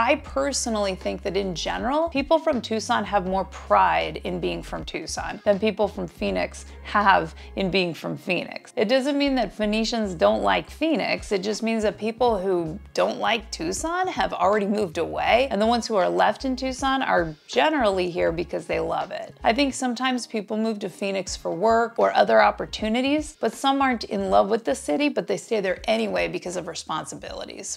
I personally think that in general, people from Tucson have more pride in being from Tucson than people from Phoenix have in being from Phoenix. It doesn't mean that Phoenicians don't like Phoenix, it just means that people who don't like Tucson have already moved away, and the ones who are left in Tucson are generally here because they love it. I think sometimes people move to Phoenix for work or other opportunities, but some aren't in love with the city, but they stay there anyway because of responsibilities.